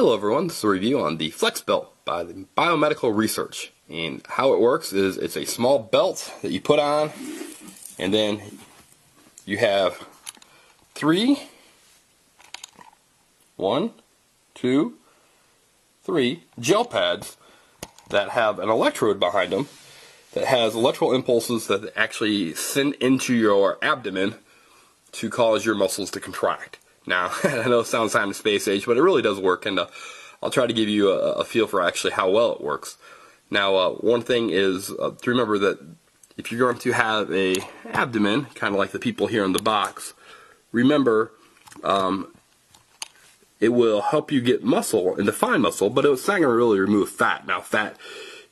Hello everyone, this is a review on the Flex Belt by the Biomedical Research. And how it works is it's a small belt that you put on, and then you have three gel pads that have an electrode behind them that has electrical impulses that actually send into your abdomen to cause your muscles to contract. Now, I know it sounds kind of space age, but it really does work, and I'll try to give you a feel for actually how well it works. Now, one thing is to remember that if you're going to have a abdomen, kind of like the people here in the box, remember it will help you get muscle and define muscle, but it's not going to really remove fat. Now, fat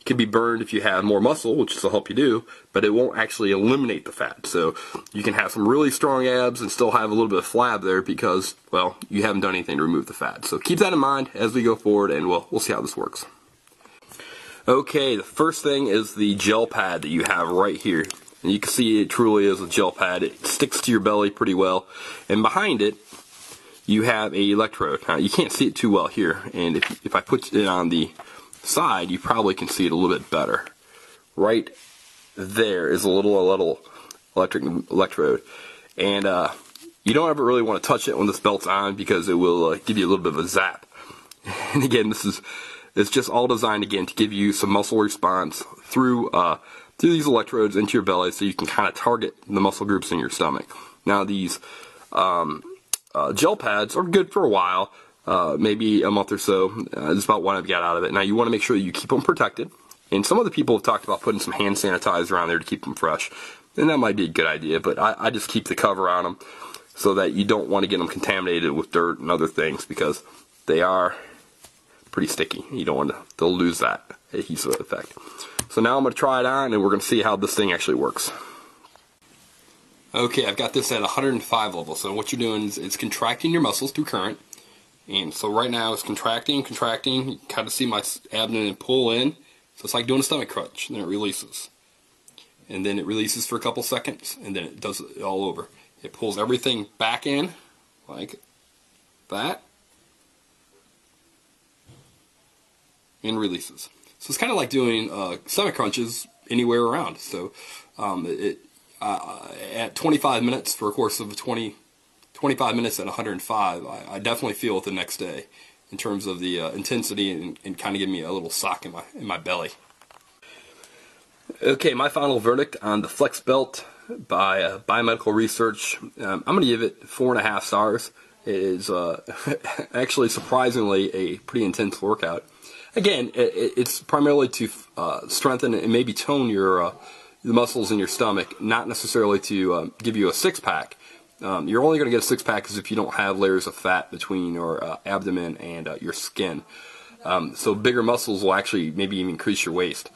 can be burned if you have more muscle, which this will help you do, but it won't actually eliminate the fat. So you can have some really strong abs and still have a little bit of flab there because, well, you haven't done anything to remove the fat. So keep that in mind as we go forward, and we'll see how this works. Okay, the first thing is the gel pad that you have right here. And you can see it truly is a gel pad. It sticks to your belly pretty well, and behind it you have an electrode. Now, you can't see it too well here, and if I put it on the side, you probably can see it a little bit better. Right there is a little electrode, and you don't ever really want to touch it when this belt's on because it will give you a little bit of a zap. And again, it's just all designed again to give you some muscle response through these electrodes into your belly, so you can kind of target the muscle groups in your stomach. Now, these gel pads are good for a while. Maybe a month or so. That's about what I've got out of it. Now, you want to make sure you keep them protected. And some other people have talked about putting some hand sanitizer on there to keep them fresh. And that might be a good idea, but I just keep the cover on them so that you don't want to get them contaminated with dirt and other things because they are pretty sticky. You don't want to lose that adhesive effect. So now I'm going to try it on, and we're going to see how this thing actually works. Okay, I've got this at 105 level. So what you're doing is it's contracting your muscles through current. And so right now it's contracting. You can kind of see my abdomen pull in. So it's like doing a stomach crunch. And then it releases. And then it releases for a couple seconds. And then it does it all over. It pulls everything back in. Like that. And releases. So it's kind of like doing stomach crunches anywhere around. So at 25 minutes for a course of 25 minutes at 105, I definitely feel it the next day in terms of the intensity and kind of give me a little sock in my belly. Okay, my final verdict on the Flex Belt by Biomedical Research. I'm going to give it 4.5 stars. It is actually surprisingly a pretty intense workout. Again, it's primarily to strengthen and maybe tone your the muscles in your stomach, not necessarily to give you a six-pack. You're only going to get a six-pack if you don't have layers of fat between your abdomen and your skin. So bigger muscles will actually maybe even increase your waist.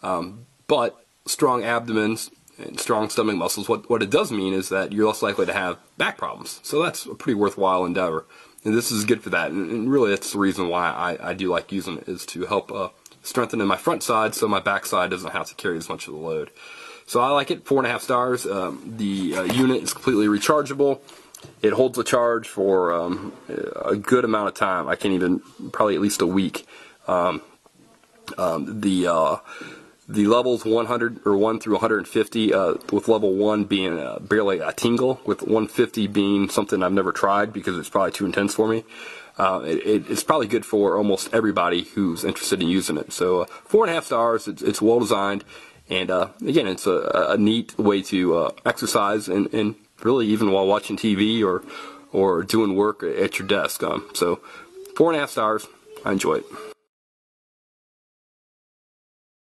But strong abdomens and strong stomach muscles, what it does mean is that you're less likely to have back problems. So that's a pretty worthwhile endeavor. And this is good for that. And really that's the reason why I do like using it, is to help strengthen in my front side so my back side doesn't have to carry as much of the load. So I like it, 4.5 stars. The unit is completely rechargeable. It holds a charge for a good amount of time. I can't even, probably at least a week. The levels 1 through 150, with level 1 being barely a tingle, with 150 being something I've never tried because it's probably too intense for me. It's probably good for almost everybody who's interested in using it. So 4.5 stars, it's well designed. And again, it's a neat way to exercise and really even while watching TV or doing work at your desk. So 4.5 stars, I enjoy it.